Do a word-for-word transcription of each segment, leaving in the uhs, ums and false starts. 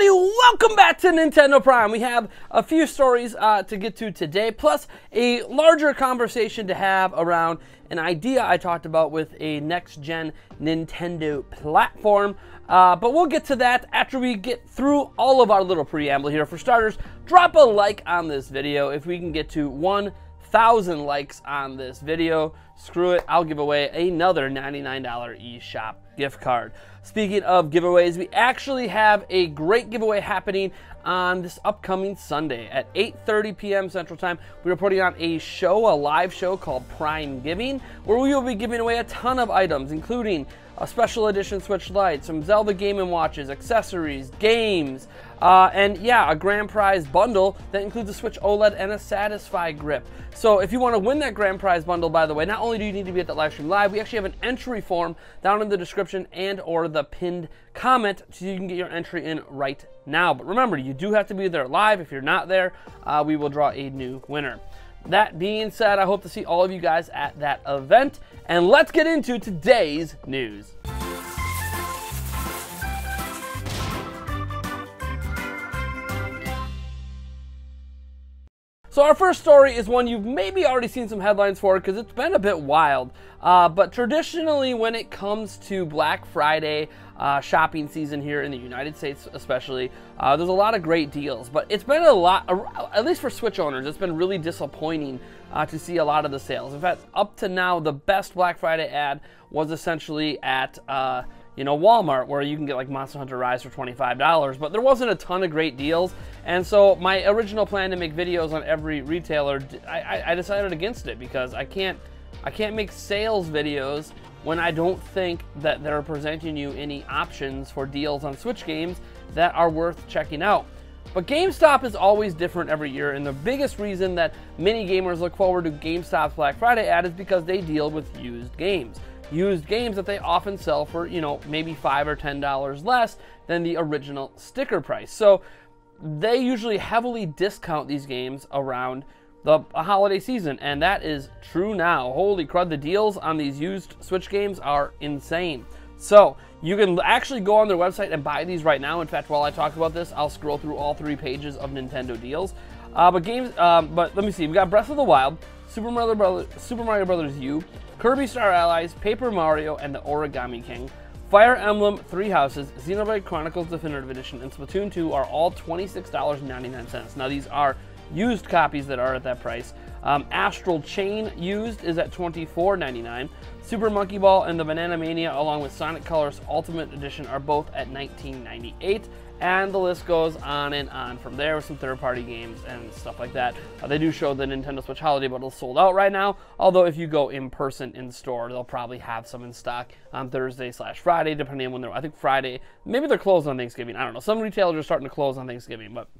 everybody, welcome back to Nintendo Prime. We have a few stories uh, to get to today, plus a larger conversation to have around an idea I talked about with a next-gen Nintendo platform. Uh, but we'll get to that after we get through all of our little preamble here. For starters, drop a like on this video. If we can get to one thousand likes on this video, screw it, I'll give away another ninety-nine dollar eShop gift card. Speaking of giveaways, we actually have a great giveaway happening on this upcoming Sunday at eight thirty p m Central Time. We're putting on a show, a live show called Prime Giving, where we will be giving away a ton of items, including a special edition Switch Lite, some Zelda Game and Watches, accessories, games, uh, and yeah, a grand prize bundle that includes a Switch OLED and a Satisfy grip. So if you want to win that grand prize bundle, by the way, not only do you need to be at the live stream live, we actually have an entry form down in the description and or the pinned comment so you can get your entry in right now. But remember, you do have to be there live. If you're not there, uh, we will draw a new winner. That being said, I hope to see all of you guys at that event, and let's get into today's news. So our first story is one you've maybe already seen some headlines for because it's been a bit wild. Uh, but traditionally when it comes to Black Friday uh, shopping season here in the United States especially, uh, there's a lot of great deals. But it's been a lot, at least for Switch owners, it's been really disappointing uh, to see a lot of the sales. In fact, up to now, the best Black Friday ad was essentially at uh, you know, Walmart, where you can get like Monster Hunter Rise for twenty-five dollars, but there wasn't a ton of great deals. And so my original plan to make videos on every retailer, I, I decided against it because I can't, I can't make sales videos when I don't think that they're presenting you any options for deals on Switch games that are worth checking out. But GameStop is always different every year, and the biggest reason that many gamers look forward to GameStop's Black Friday ad is because they deal with used games. used games that they often sell for, you know, maybe five or ten dollars less than the original sticker price. So they usually heavily discount these games around the holiday season, and that is true now. Holy crud, the deals on these used Switch games are insane. So you can actually go on their website and buy these right now. In fact, while I talk about this, I'll scroll through all three pages of Nintendo deals. Uh, but games, um, but let me see, we got Breath of the Wild, Super Mario Brothers, Super Mario Brothers U, Kirby Star Allies, Paper Mario and the Origami King, Fire Emblem Three Houses, Xenoblade Chronicles Definitive Edition, and Splatoon two are all twenty-six ninety-nine. Now these are used copies that are at that price. Um, Astral Chain used is at twenty-four ninety-nine. Super Monkey Ball and the Banana Mania along with Sonic Colors Ultimate Edition are both at nineteen ninety-eight. And the list goes on and on from there with some third-party games and stuff like that. Uh, they do show the Nintendo Switch holiday bundle sold out right now, although if you go in person in store, they'll probably have some in stock on Thursday slash Friday, depending on when they're, I think Friday, maybe they're closed on Thanksgiving, I don't know. Some retailers are starting to close on Thanksgiving, but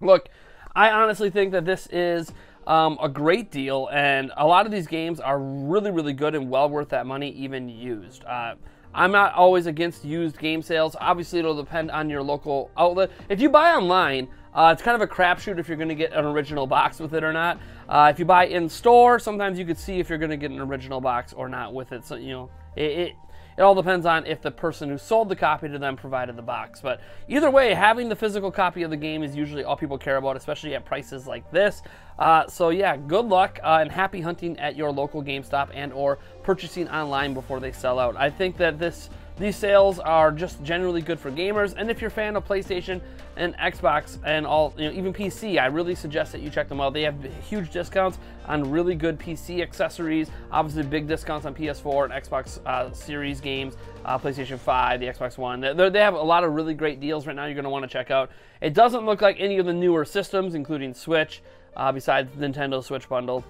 look, I honestly think that this is um, a great deal, and a lot of these games are really, really good and well worth that money, even used. Uh, I'm not always against used game sales. Obviously, it'll depend on your local outlet. If you buy online, uh, it's kind of a crapshoot if you're going to get an original box with it or not. Uh, if you buy in store, sometimes you could see if you're going to get an original box or not with it. So, you know, it, it, it all depends on if the person who sold the copy to them provided the box. But either way, having the physical copy of the game is usually all people care about, especially at prices like this. Uh, so yeah, good luck uh, and happy hunting at your local GameStop and or purchasing online before they sell out. I think that this these sales are just generally good for gamers, and if you're a fan of PlayStation and Xbox and all, you know, even P C, I really suggest that you check them out. They have huge discounts on really good P C accessories, obviously big discounts on P S four and Xbox uh, Series games, uh, PlayStation five, the Xbox One. They're, they have a lot of really great deals right now you're going to want to check out. It doesn't look like any of the newer systems, including Switch, Uh, besides Nintendo Switch bundle,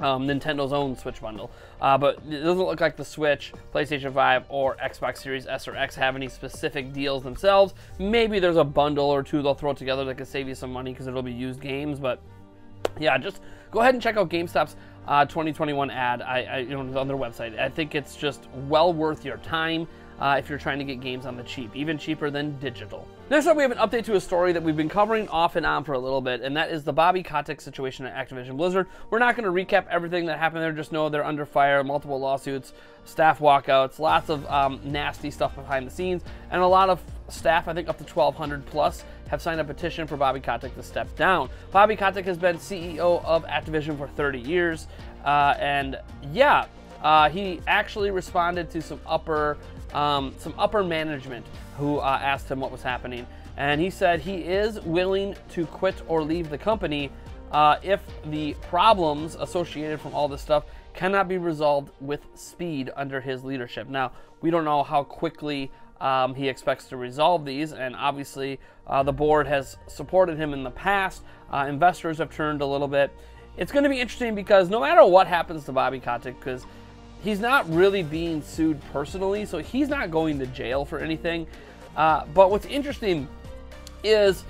um, Nintendo's own Switch bundle. Uh, but it doesn't look like the Switch, PlayStation five, or Xbox Series S or X have any specific deals themselves. Maybe there's a bundle or two they'll throw together that could save you some money because it'll be used games. But yeah, just go ahead and check out GameStop's uh, twenty twenty-one ad I, I, you know, on their website. I think it's just well worth your time uh, if you're trying to get games on the cheap, even cheaper than digital. Next up, we have an update to a story that we've been covering off and on for a little bit, and that is the Bobby Kotick situation at Activision Blizzard. We're not going to recap everything that happened there, just know they're under fire, multiple lawsuits, staff walkouts, lots of um, nasty stuff behind the scenes, and a lot of staff, I think up to twelve hundred plus, have signed a petition for Bobby Kotick to step down. Bobby Kotick has been C E O of Activision for thirty years, uh, and yeah, uh, he actually responded to some upper, um, some upper management who uh, asked him what was happening, and he said he is willing to quit or leave the company uh, if the problems associated from all this stuff cannot be resolved with speed under his leadership. Now, we don't know how quickly um, he expects to resolve these, and obviously uh, the board has supported him in the past. Uh, investors have turned a little bit. It's going to be interesting because no matter what happens to Bobby Kotick, because he's not really being sued personally, so he's not going to jail for anything. Uh, but what's interesting is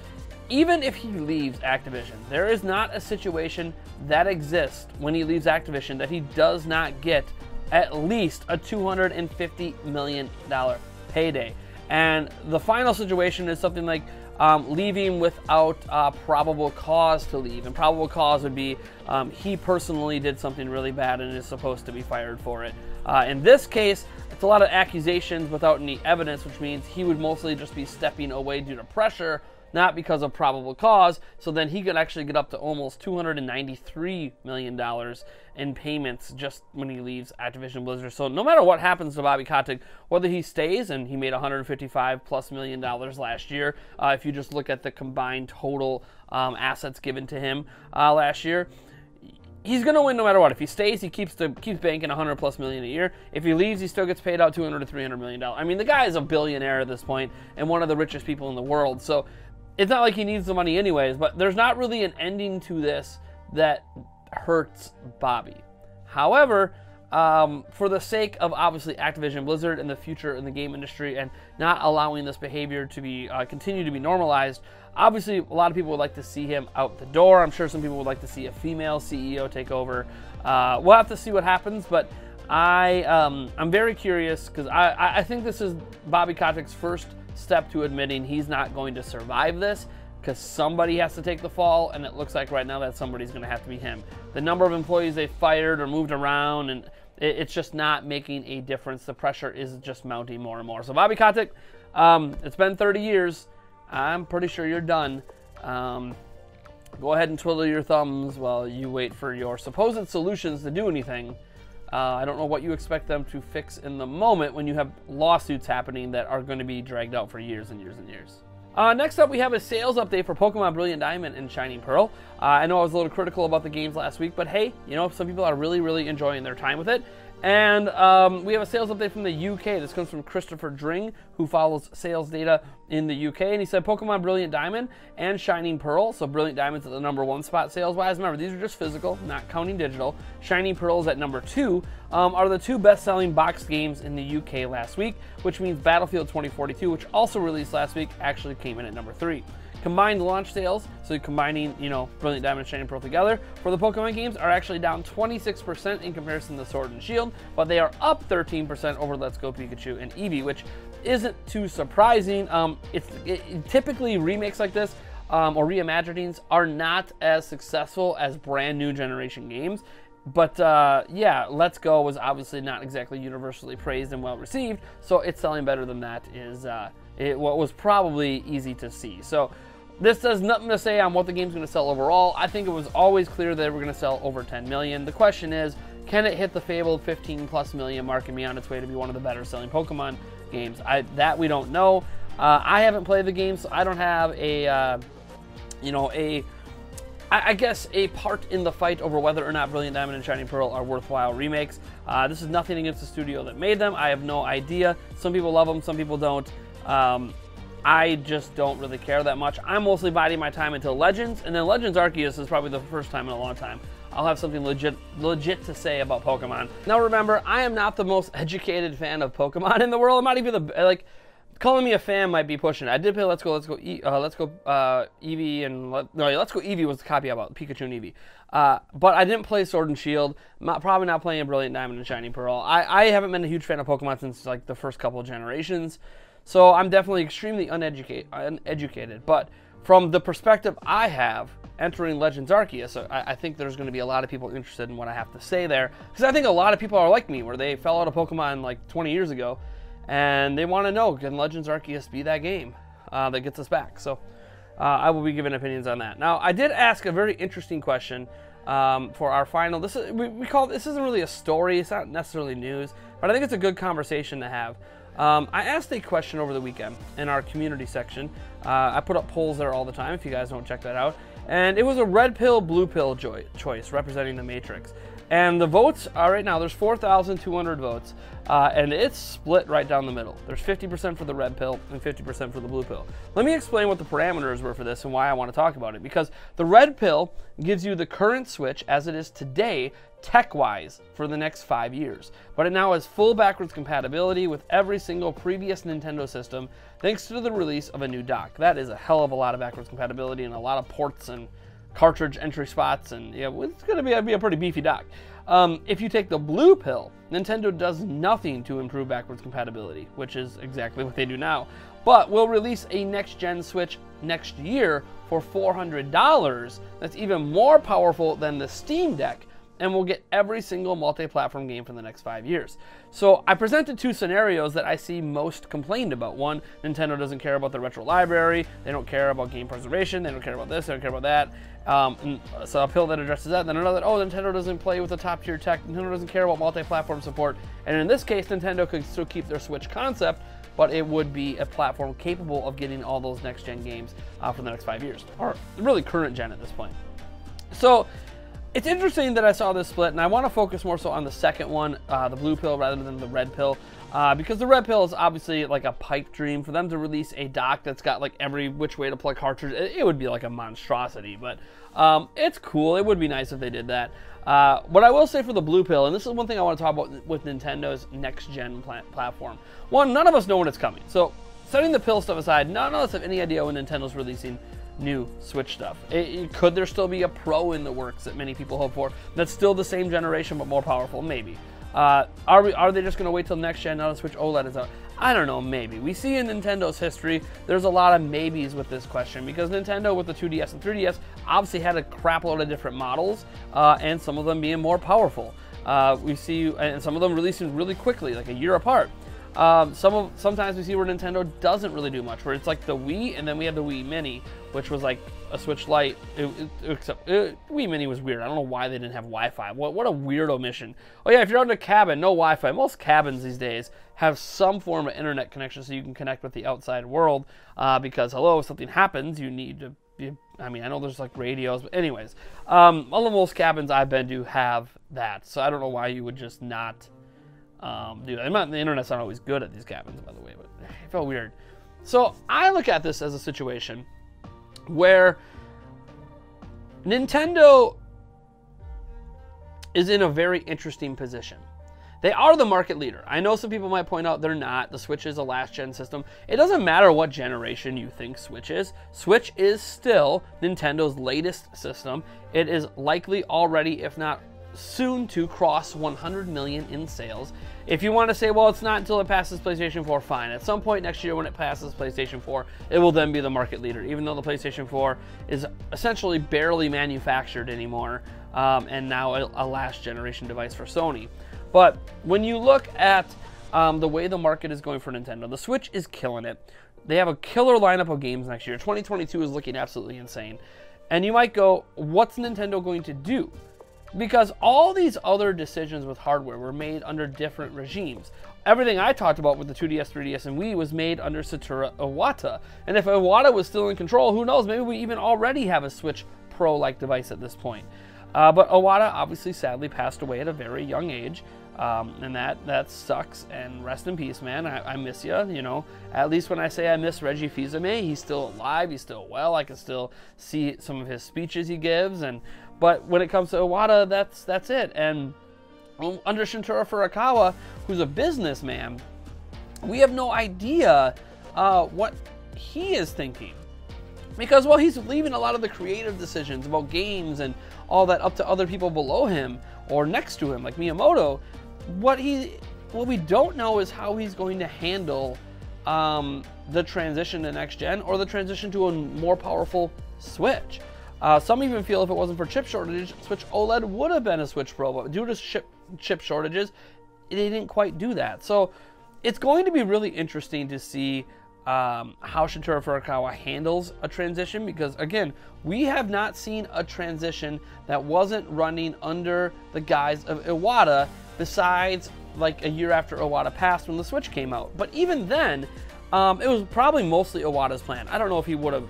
even if he leaves Activision, there is not a situation that exists when he leaves Activision that he does not get at least a two hundred fifty million dollars payday. And the final situation is something like um, leaving without uh, probable cause to leave. And probable cause would be um, he personally did something really bad and is supposed to be fired for it. Uh, in this case, it's a lot of accusations without any evidence, which means he would mostly just be stepping away due to pressure, not because of probable cause. So then he could actually get up to almost two hundred ninety-three million dollars in payments just when he leaves Activision Blizzard. So no matter what happens to Bobby Kotick, whether he stays, and he made one hundred fifty-five plus million dollars last year, uh, if you just look at the combined total um, assets given to him uh, last year, he's going to win no matter what. If he stays, he keeps the keeps banking one hundred plus million a year. If he leaves, he still gets paid out two hundred to three hundred million dollars. I mean, the guy is a billionaire at this point and one of the richest people in the world. So it's not like he needs the money anyways, but there's not really an ending to this that hurts Bobby. However, um, for the sake of obviously Activision Blizzard and the future in the game industry and not allowing this behavior to be uh, continue to be normalized, obviously a lot of people would like to see him out the door. I'm sure some people would like to see a female C E O take over. Uh, we'll have to see what happens, but I, um, I'm very curious because I, I think this is Bobby Kotick's first step to admitting he's not going to survive this, because somebody has to take the fall, and it looks like right now that somebody's going to have to be him. The number of employees they fired or moved around, and it, it's just not making a difference. The pressure is just mounting more and more. So Bobby Kotick, um, it's been thirty years. I'm pretty sure you're done. Um, go ahead and twiddle your thumbs while you wait for your supposed solutions to do anything. Uh, I don't know what you expect them to fix in the moment when you have lawsuits happening that are going to be dragged out for years and years and years. Uh, next up, we have a sales update for Pokémon Brilliant Diamond and Shining Pearl. Uh, I know I was a little critical about the games last week, but hey, you know, some people are really, really enjoying their time with it. And um, we have a sales update from the U K. This comes from Christopher Dring, who follows sales data in the U K. And he said Pokemon Brilliant Diamond and Shining Pearl. So Brilliant Diamond's at the number one spot sales-wise. Remember, these are just physical, not counting digital. Shining Pearl's at number two. Um, are the two best-selling boxed games in the U K last week, which means Battlefield twenty forty-two, which also released last week, actually came in at number three. Combined launch sales, so combining, you know, Brilliant Diamond and Shining Pearl together, for the Pokemon games are actually down twenty-six percent in comparison to Sword and Shield, but they are up thirteen percent over Let's Go Pikachu and Eevee, which isn't too surprising. Um, it's it, it, typically remakes like this um, or reimaginings are not as successful as brand new generation games. But uh, yeah, Let's Go was obviously not exactly universally praised and well received, so it's selling better than that is uh, it, what was probably easy to see. So this does nothing to say on what the game's going to sell overall. I think it was always clear that we're going to sell over ten million. The question is, can it hit the fabled fifteen plus million mark and be on its way to be one of the better selling Pokemon games? I, that we don't know. Uh, I haven't played the game, so I don't have a, uh, you know, a, I, I guess a part in the fight over whether or not Brilliant Diamond and Shining Pearl are worthwhile remakes. Uh, this is nothing against the studio that made them. I have no idea. Some people love them, some people don't. Um, I just don't really care that much. I'm mostly biding my time until Legends, and then Legends Arceus is probably the first time in a long time I'll have something legit legit to say about Pokemon. Now remember, I am not the most educated fan of Pokemon in the world. I'm not even the, like, calling me a fan might be pushing it. I did play Let's Go, Let's Go, e uh, Let's Go uh, Eevee, and let, no, Let's Go Eevee was the copy about Pikachu and Eevee. Uh, but I didn't play Sword and Shield. Not, probably not playing Brilliant Diamond and Shining Pearl. I, I haven't been a huge fan of Pokemon since like the first couple of generations. So I'm definitely extremely uneducate, uneducated, but from the perspective I have entering Legends Arceus, I, I think there's going to be a lot of people interested in what I have to say there, because I think a lot of people are like me, where they fell out of Pokemon like twenty years ago, and they want to know, can Legends Arceus be that game uh, that gets us back? So uh, I will be giving opinions on that. Now, I did ask a very interesting question um, for our final. This is, we, we call this isn't really a story; it's not necessarily news, but I think it's a good conversation to have. Um, I asked a question over the weekend in our community section. Uh, I put up polls there all the time, if you guys don't check that out. And it was a red pill, blue pill choice representing the Matrix. And the votes are right now, there's four thousand two hundred votes, uh, and it's split right down the middle. There's fifty percent for the red pill and fifty percent for the blue pill. Let me explain what the parameters were for this and why I want to talk about it. Because the red pill gives you the current Switch as it is today, tech-wise, for the next five years. But it now has full backwards compatibility with every single previous Nintendo system, thanks to the release of a new dock. That is a hell of a lot of backwards compatibility and a lot of ports and cartridge entry spots, and yeah, it's gonna be, be a pretty beefy dock. Um, if you take the blue pill, Nintendo does nothing to improve backwards compatibility, which is exactly what they do now, but will release a next-gen Switch next year for four hundred dollars that's even more powerful than the Steam Deck, and we'll get every single multi-platform game for the next five years. So I presented two scenarios that I see most complained about. One, Nintendo doesn't care about the retro library, they don't care about game preservation, they don't care about this, they don't care about that. Um, and so a pill that addresses that, and then another, oh, Nintendo doesn't play with the top-tier tech, Nintendo doesn't care about multi-platform support, and in this case, Nintendo could still keep their Switch concept, but it would be a platform capable of getting all those next-gen games uh, for the next five years, or really current-gen at this point. So, it's interesting that I saw this split, and I want to focus more so on the second one, uh, the blue pill rather than the red pill, uh, because the red pill is obviously like a pipe dream. For them to release a dock that's got like every which way to plug cartridge, it would be like a monstrosity, but um, it's cool. It would be nice if they did that. Uh, what I will say for the blue pill, and this is one thing I want to talk about with Nintendo's next-gen platform. One, none of us know when it's coming. So setting the pill stuff aside, none of us have any idea when Nintendo's releasing new Switch stuff. It, it, could there still be a Pro in the works that many people hope for? That's still the same generation but more powerful, maybe. Uh, are we? Are they just going to wait till next gen now that Switch OLED is out? I don't know. Maybe. We see in Nintendo's history, there's a lot of maybes with this question because Nintendo with the two D S and three D S obviously had a crap load of different models, uh, and some of them being more powerful. Uh, we see, and some of them releasing really quickly, like a year apart. Um, some of, sometimes we see where Nintendo doesn't really do much, where it's like the Wii, and then we have the Wii Mini, which was like a Switch Lite, it, it, except it, Wii Mini was weird. I don't know why they didn't have Wi-Fi. What, what a weird omission. Oh yeah, if you're out in a cabin, no Wi-Fi. Most cabins these days have some form of internet connection so you can connect with the outside world, uh, because, hello, if something happens, you need to be, I mean, I know there's like radios, but anyways, um, all of most cabins I've been to have that, so I don't know why you would just not... Um, dude, I'm not, the internet's not always good at these cabins, by the way, but it felt weird. So I look at this as a situation where Nintendo is in a very interesting position. They are the market leader. I know some people might point out they're not. The Switch is a last-gen system. It doesn't matter what generation you think Switch is. Switch is still Nintendo's latest system. It is likely already, if not soon to cross one hundred million in sales. If you want to say, well, it's not until it passes PlayStation four, fine. At some point next year when it passes PlayStation four, it will then be the market leader, even though the PlayStation four is essentially barely manufactured anymore, um, and now a, a last generation device for Sony. But when you look at um, the way the market is going for Nintendo, the Switch is killing it. They have a killer lineup of games next year. twenty twenty-two is looking absolutely insane. And you might go, what's Nintendo going to do? Because all these other decisions with hardware were made under different regimes. Everything I talked about with the two D S, three D S, and Wii was made under Satoru Iwata. And if Iwata was still in control, who knows, maybe we even already have a Switch Pro-like device at this point. Uh, but Iwata obviously sadly passed away at a very young age, um, and that, that sucks, and rest in peace, man. I, I miss you, you know. At least when I say I miss Reggie Fils-Aimé, he's still alive, he's still well, I can still see some of his speeches he gives, and but when it comes to Iwata, that's that's it. And under Shintaro Furukawa, who's a businessman, we have no idea uh, what he is thinking. Because while he's leaving a lot of the creative decisions about games and all that up to other people below him or next to him, like Miyamoto, what he what we don't know is how he's going to handle um, the transition to next gen or the transition to a more powerful Switch. Uh, some even feel if it wasn't for chip shortages, Switch OLED would have been a Switch Pro, but due to chip, chip shortages, they didn't quite do that. So it's going to be really interesting to see um, how Shintaro Furukawa handles a transition, because again, we have not seen a transition that wasn't running under the guise of Iwata, besides like a year after Iwata passed when the Switch came out. But even then, um, it was probably mostly Iwata's plan. I don't know if he would have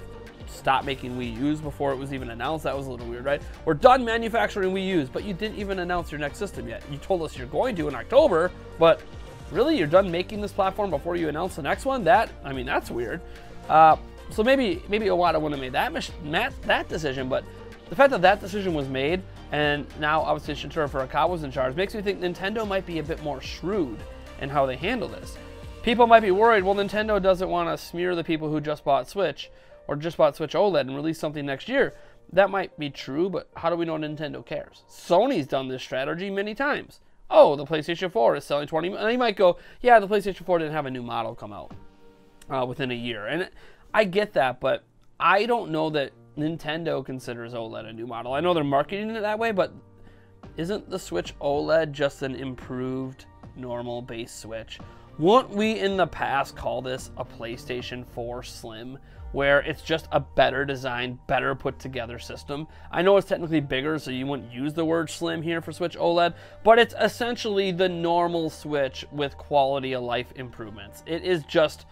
stopped making Wii U's before it was even announced. That was a little weird, right? We're done manufacturing Wii U's, but you didn't even announce your next system yet. You told us you're going to in October, but really, you're done making this platform before you announce the next one? That, I mean, that's weird. Uh, so maybe maybe Iwata wouldn't have made that, that decision, but the fact that that decision was made, and now obviously Shintaro Furukawa was in charge, makes me think Nintendo might be a bit more shrewd in how they handle this. People might be worried, well, Nintendo doesn't want to smear the people who just bought Switch, or just bought Switch OLED and release something next year. That might be true, but how do we know Nintendo cares? Sony's done this strategy many times. Oh, the PlayStation four is selling twenty, and they might go, yeah, the PlayStation four didn't have a new model come out uh, within a year. And I get that, but I don't know that Nintendo considers OLED a new model. I know they're marketing it that way, but isn't the Switch OLED just an improved normal base Switch? Won't we in the past call this a PlayStation four Slim, where it's just a better designed, better put together system? I know it's technically bigger, so you wouldn't use the word slim here for Switch OLED, but it's essentially the normal Switch with quality of life improvements. It is just,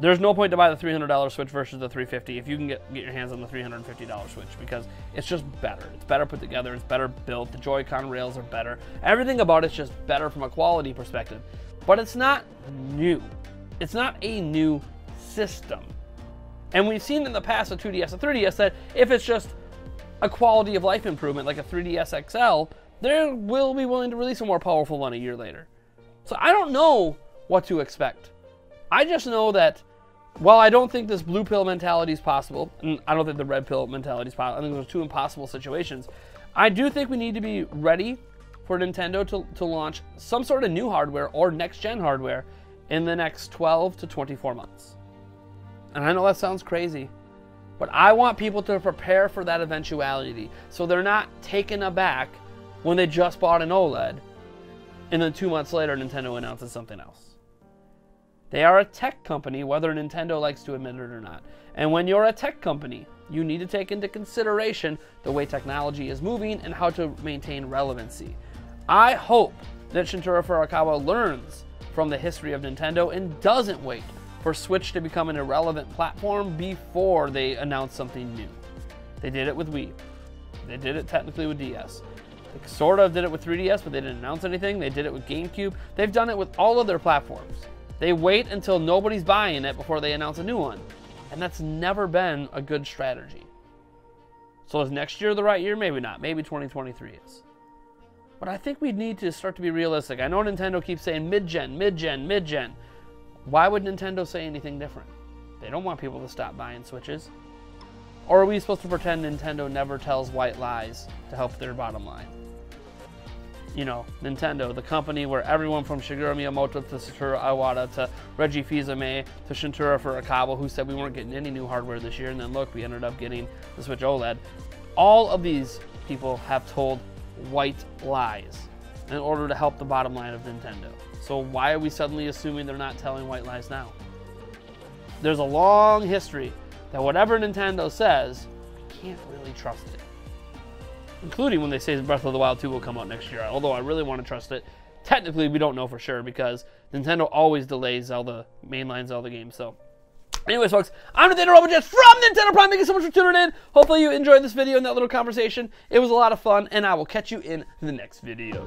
there's no point to buy the three hundred dollar Switch versus the three hundred fifty dollars if you can get, get your hands on the three hundred fifty dollar Switch, because it's just better. It's better put together, it's better built, the Joy-Con rails are better. Everything about it's just better from a quality perspective, but it's not new. It's not a new system. And we've seen in the past with two D S and three D S that if it's just a quality of life improvement, like a three D S X L, they will be willing to release a more powerful one a year later. So I don't know what to expect. I just know that while I don't think this blue pill mentality is possible, and I don't think the red pill mentality is possible, I think those are two impossible situations, I do think we need to be ready for Nintendo to, to launch some sort of new hardware or next-gen hardware in the next twelve to twenty-four months. And I know that sounds crazy, but I want people to prepare for that eventuality so they're not taken aback when they just bought an OLED and then two months later Nintendo announces something else. They are a tech company, whether Nintendo likes to admit it or not. And when you're a tech company, you need to take into consideration the way technology is moving and how to maintain relevancy. I hope that Shintaro Furukawa learns from the history of Nintendo and doesn't wait for Switch to become an irrelevant platform before they announce something new. They did it with Wii. They did it technically with D S. They sort of did it with three D S, but they didn't announce anything. They did it with GameCube. They've done it with all of their platforms. They wait until nobody's buying it before they announce a new one. And that's never been a good strategy. So is next year the right year? Maybe not. Maybe twenty twenty-three is. But I think we need to start to be realistic. I know Nintendo keeps saying mid-gen, mid-gen, mid-gen. Why would Nintendo say anything different? They don't want people to stop buying Switches. Or are we supposed to pretend Nintendo never tells white lies to help their bottom line? You know, Nintendo, the company where everyone from Shigeru Miyamoto to Satoru Iwata to Reggie Fils-Aimé to Shintaro Furukawa, who said we weren't getting any new hardware this year, and then look, we ended up getting the Switch OLED. All of these people have told white lies in order to help the bottom line of Nintendo. So why are we suddenly assuming they're not telling white lies now? There's a long history that whatever Nintendo says, we can't really trust it. Including when they say Breath of the Wild two will come out next year, although I really want to trust it. Technically, we don't know for sure because Nintendo always delays Zelda, mainline Zelda games, so. Anyways, folks, I'm Nintendo RoboJets from Nintendo Prime. Thank you so much for tuning in. Hopefully you enjoyed this video and that little conversation. It was a lot of fun, and I will catch you in the next video.